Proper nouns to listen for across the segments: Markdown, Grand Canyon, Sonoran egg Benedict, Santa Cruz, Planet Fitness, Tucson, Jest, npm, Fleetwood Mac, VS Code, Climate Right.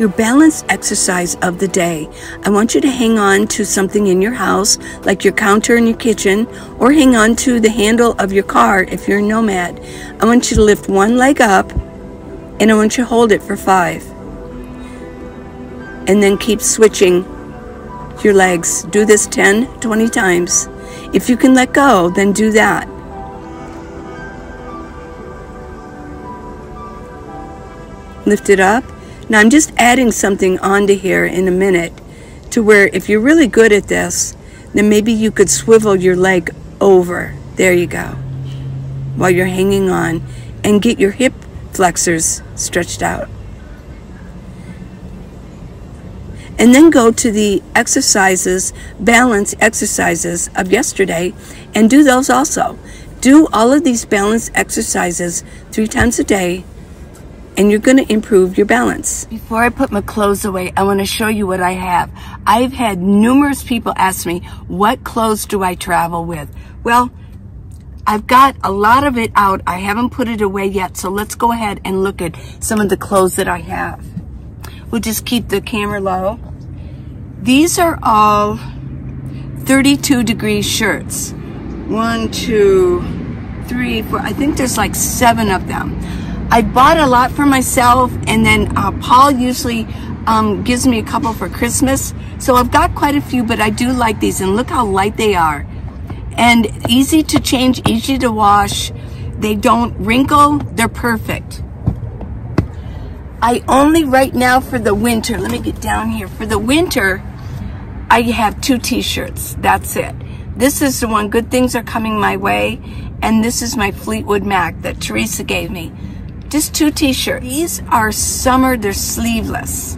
your balanced exercise of the day. I want you to hang on to something in your house, like your counter in your kitchen, or hang on to the handle of your car if you're a nomad. I want you to lift one leg up, and I want you to hold it for 5. And then keep switching your legs. Do this 10, 20 times. If you can let go, then do that. Lift it up. Now I'm just adding something onto here in a minute to where if you're really good at this, then maybe you could swivel your leg over. There you go. While you're hanging on, and get your hip flexors stretched out. And then go to the exercises, balance exercises of yesterday, and do those also. Do all of these balance exercises 3 times a day, and you're gonna improve your balance. Before I put my clothes away, I wanna show you what I have. I've had numerous people ask me, what clothes do I travel with? Well, I've got a lot of it out. I haven't put it away yet, so let's go ahead and look at some of the clothes that I have. We'll just keep the camera low. These are all 32-degree shirts. 1, 2, 3, 4, I think there's like 7 of them. I bought a lot for myself, and then Paul usually gives me a couple for Christmas. So I've got quite a few, but I do like these, and look how light they are. And easy to change, easy to wash. They don't wrinkle, they're perfect. I only right now for the winter, let me get down here. For the winter, I have 2 t-shirts, that's it. This is the one, Good Things Are Coming My Way, and this is my Fleetwood Mac that Teresa gave me. Just 2 t-shirts. These are summer, they're sleeveless.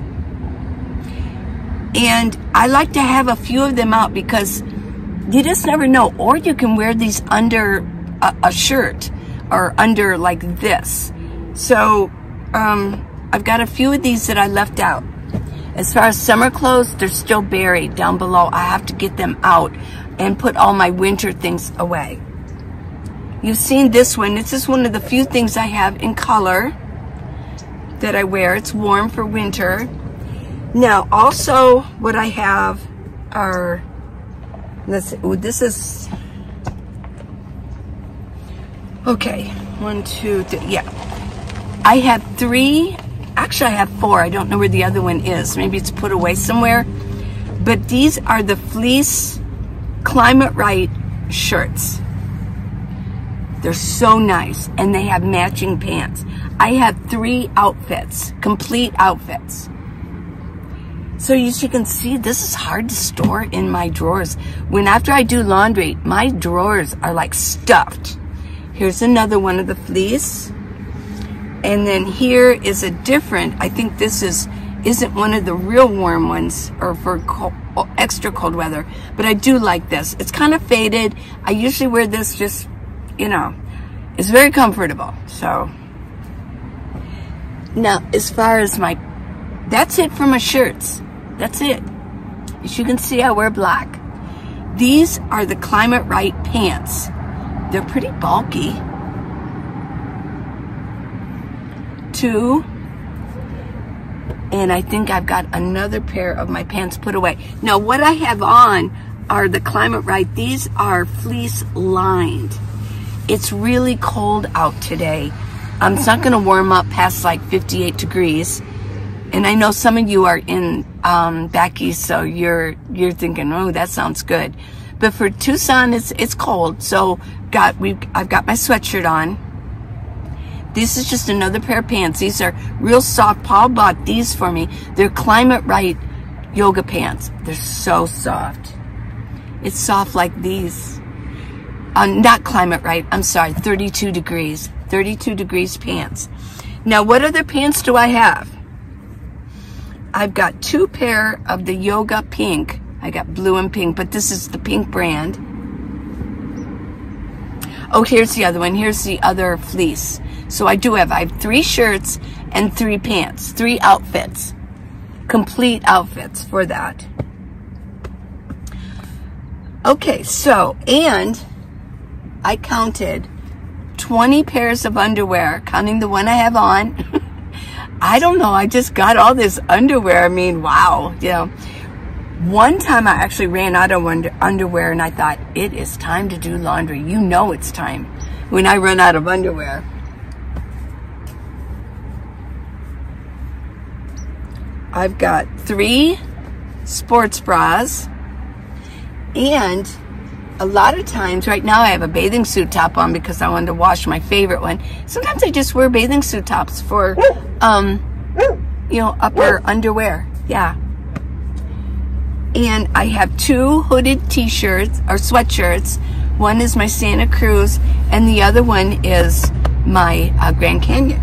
And I like to have a few of them out because you just never know. Or you can wear these under a shirt or under like this. So I've got a few of these that I left out. As far as summer clothes, they're still buried down below. I have to get them out and put all my winter things away. You've seen this one. This is one of the few things I have in color that I wear. It's warm for winter. Now, also what I have are, let's see, ooh, this is, okay, 1, 2, 3, yeah. I have 3, actually I have 4. I don't know where the other one is. Maybe it's put away somewhere. But these are the fleece Climate Right shirts. They're so nice, and they have matching pants. I have 3 outfits, complete outfits. So as you can see, this is hard to store in my drawers. When after I do laundry, my drawers are like stuffed. Here's another one of the fleece. And then here is a different, I think this isn't one of the real warm ones or for cold, extra cold weather, but I do like this. It's kind of faded. I usually wear this just, you know, it's very comfortable. So now as far as my, that's it for my shirts. That's it. As you can see, I wear black. These are the Climate Right pants. They're pretty bulky. 2, and I think I've got another pair of my pants put away. Now what I have on are the Climate Right. These are fleece lined. It's really cold out today. It's not going to warm up past like 58 degrees. And I know some of you are in back east, so you're thinking, oh, that sounds good. But for Tucson, it's cold. So I've got my sweatshirt on. This is just another pair of pants. These are real soft. Paul bought these for me. They're Climate Right yoga pants. They're so soft. It's soft like these. Not Climate Right, I'm sorry, 32 degrees pants. Now, what other pants do I have? I've got 2 pair of the yoga pink. I got blue and pink, but this is the pink brand. Oh, here's the other one. Here's the other fleece. So I have 3 shirts and 3 pants, 3 outfits, complete outfits for that. Okay, so, and I counted 20 pairs of underwear, counting the one I have on. I don't know, I just got all this underwear. I mean, wow, you know. One time I actually ran out of underwear and I thought, it is time to do laundry. You know it's time when I run out of underwear. I've got 3 sports bras, and a lot of times right now I have a bathing suit top on because I wanted to wash my favorite one. Sometimes I just wear bathing suit tops for, you know, upper underwear. Yeah. And I have 2 hooded t-shirts or sweatshirts. One is my Santa Cruz and the other one is my Grand Canyon.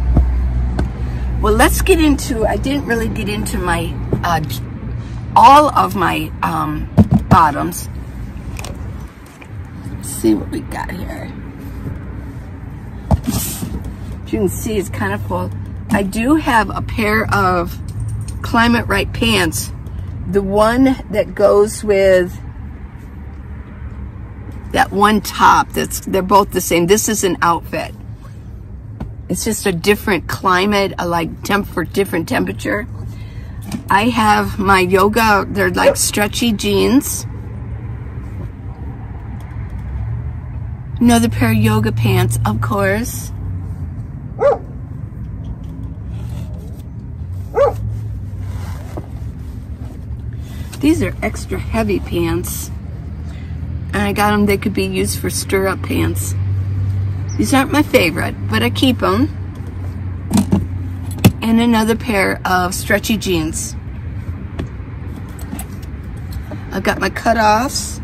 Well, let's get into, I didn't really get into my, all of my bottoms. Let's see what we got here. As you can see, it's kind of full. I do have a pair of Climate Right pants. The one that goes with that one top, they're both the same. This is an outfit. It's just a different climate, a like different temperature. I have my yoga, they're like stretchy jeans. Another pair of yoga pants, of course. These are extra heavy pants. And I got them, they could be used for stirrup pants. These aren't my favorite, but I keep them. And another pair of stretchy jeans. I've got my cutoffs.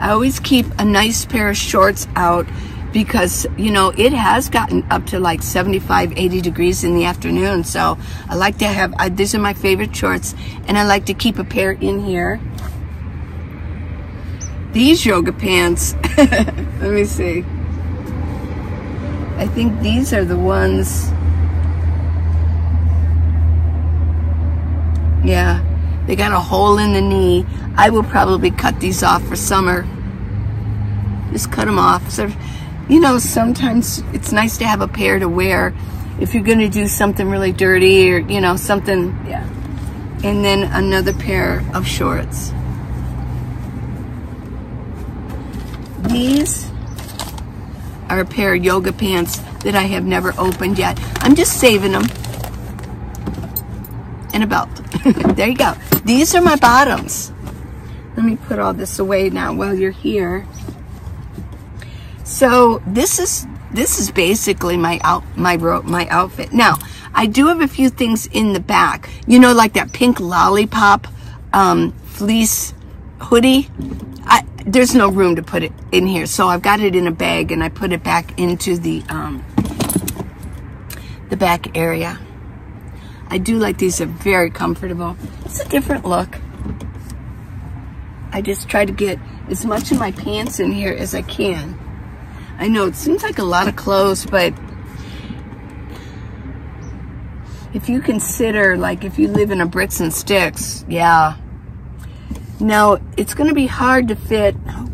I always keep a nice pair of shorts out because, you know, it has gotten up to like 75, 80 degrees in the afternoon. So I like to have, these are my favorite shorts, and I like to keep a pair in here. These yoga pants, let me see. I think these are the ones. Yeah, they got a hole in the knee. I will probably cut these off for summer. Just cut them off. So, you know, sometimes it's nice to have a pair to wear if you're gonna do something really dirty or, you know, something, yeah. And then another pair of shorts. These are a pair of yoga pants that I have never opened yet. I'm just saving them. And a belt. There you go. These are my bottoms. Let me put all this away now while you're here. So this is basically my outfit. Now I do have a few things in the back. You know, like that pink lollipop fleece hoodie. There's no room to put it in here, so I've got it in a bag and I put it back into the back area. I do like these, are very comfortable. It's a different look. I just try to get as much of my pants in here as I can. I know it seems like a lot of clothes, but if you consider, like if you live in a bricks and sticks, yeah. Now it's gonna be hard to fit, oh,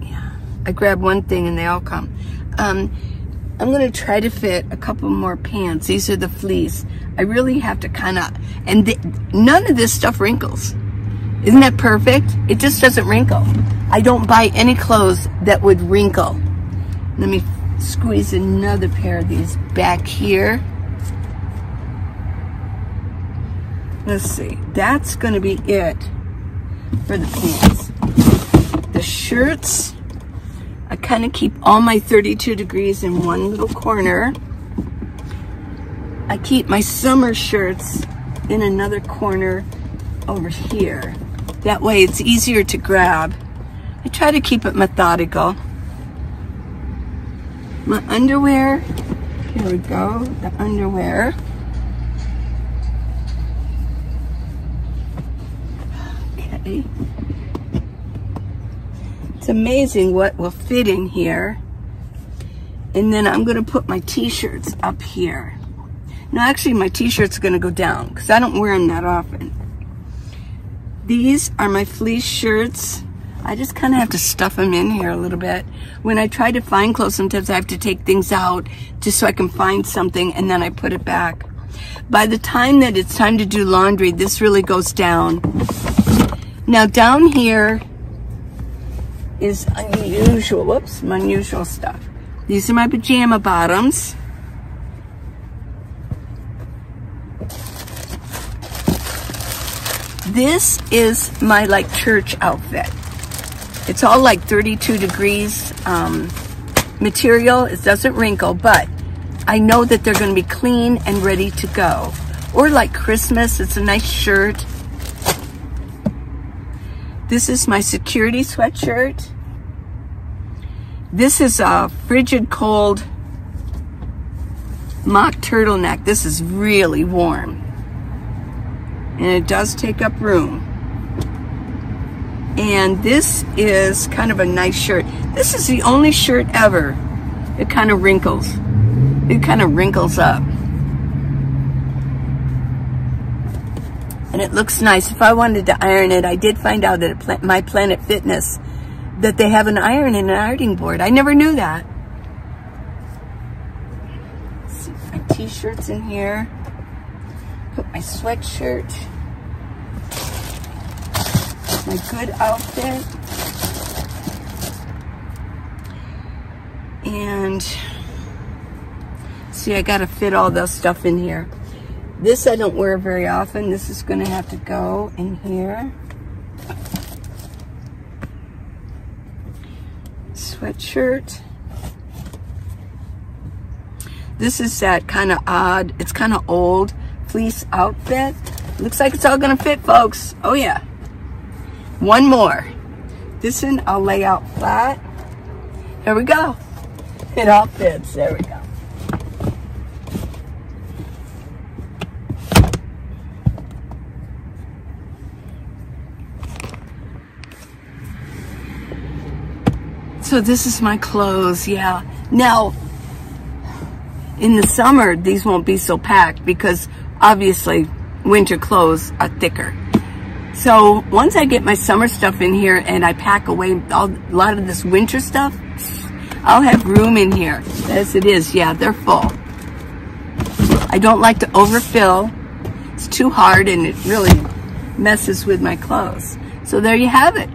yeah. I grabbed one thing and they all come. I'm gonna try to fit a couple more pants. These are the fleece. I really have to kind of, and none of this stuff wrinkles. Isn't that perfect? It just doesn't wrinkle. I don't buy any clothes that would wrinkle. Let me squeeze another pair of these back here. Let's see, that's gonna be it for the pants. The shirts, I kind of keep all my 32 degrees in one little corner. I keep my summer shirts in another corner over here. That way it's easier to grab. I try to keep it methodical. My underwear, here we go, the underwear. Okay. It's amazing what will fit in here. And then I'm gonna put my t-shirts up here. No, actually my t-shirts are gonna go down because I don't wear them that often. These are my fleece shirts. I just kind of have to stuff them in here a little bit. When I try to find clothes, sometimes I have to take things out just so I can find something, and then I put it back. By the time that it's time to do laundry, this really goes down. Now down here is unusual, whoops, my unusual stuff. These are my pajama bottoms. This is my like church outfit. It's all like 32 degrees material. It doesn't wrinkle, but I know that they're going to be clean and ready to go. Or like Christmas, it's a nice shirt. This is my security sweatshirt. This is a frigid cold mock turtleneck. This is really warm. And it does take up room. And this is kind of a nice shirt. This is the only shirt ever. It kind of wrinkles. It kind of wrinkles up. And it looks nice. If I wanted to iron it, I did find out at my Planet Fitness that they have an iron and an ironing board. I never knew that. Let's see, my t-shirt's in here. Put my sweatshirt, my good outfit, and see, I gotta fit all this stuff in here. This I don't wear very often. This is gonna have to go in here. Sweatshirt. This is that kind of odd, it's kind of old fleece outfit. Looks like it's all gonna fit, folks. Oh yeah. One more. This one I'll lay out flat. There we go. It all fits. There we go. So this is my clothes, yeah. Now, in the summer, these won't be so packed because obviously, winter clothes are thicker. So once I get my summer stuff in here and I pack away a lot of this winter stuff, I'll have room in here. As it is, yeah, they're full. I don't like to overfill. It's too hard and it really messes with my clothes. So there you have it.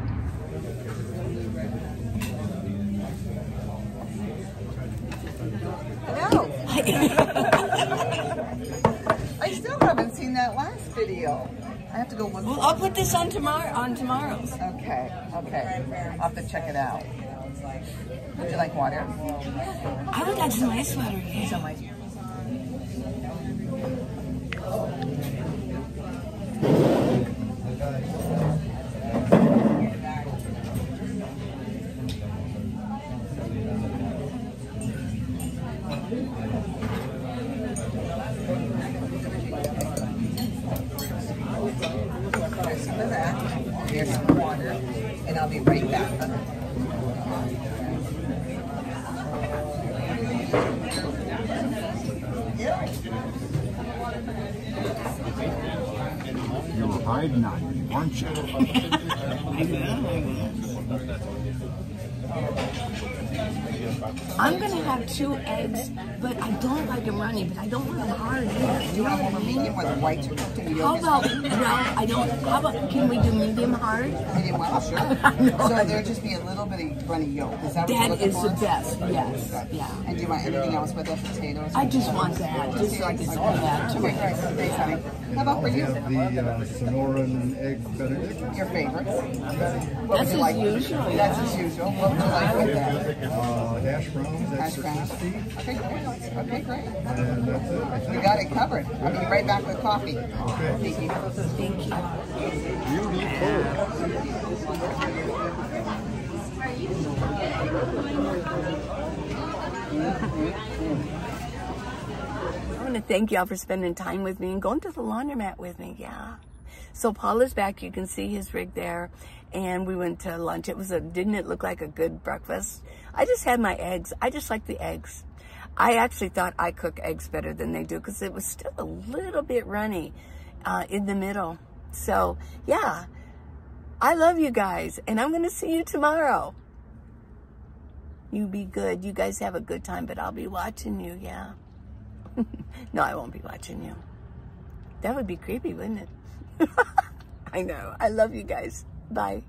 I have to go one. Well, I'll put this on tomorrow. On tomorrow's. Okay. Okay. I'll have to check it out. Would you like water? I would like some ice water. Yeah. Some ice. I'm going to have 2 eggs, but I don't like them runny, but I don't want them hard either. You know what I mean? You want them white. How about, well, I don't, how about, can we do medium hard? Medium well, sure. So there'll just be a little bit of runny yolk. Is that what you're looking for? That is the best, yes. Yeah. And do you want anything else with the potatoes? I just want that. Just like it's all that. Okay, thanks, honey. How about for you? The Sonoran egg Benedict. Your favorite. That's as usual. That's as usual. What would you like with that? Hash browns, that's okay, great. And that's it. We got it covered. I'll be right back with coffee. Okay. Thank you. Thank you. I want to thank y'all for spending time with me and going to the laundromat with me, yeah. So Paul is back. You can see his rig there. And we went to lunch. It was a, didn't it look like a good breakfast? I just had my eggs. I just like the eggs. I actually thought I cook eggs better than they do because it was still a little bit runny in the middle. So yeah, I love you guys, and I'm going to see you tomorrow. You be good. You guys have a good time, but I'll be watching you, yeah. No, I won't be watching you. That would be creepy, wouldn't it? I know. I love you guys. Bye.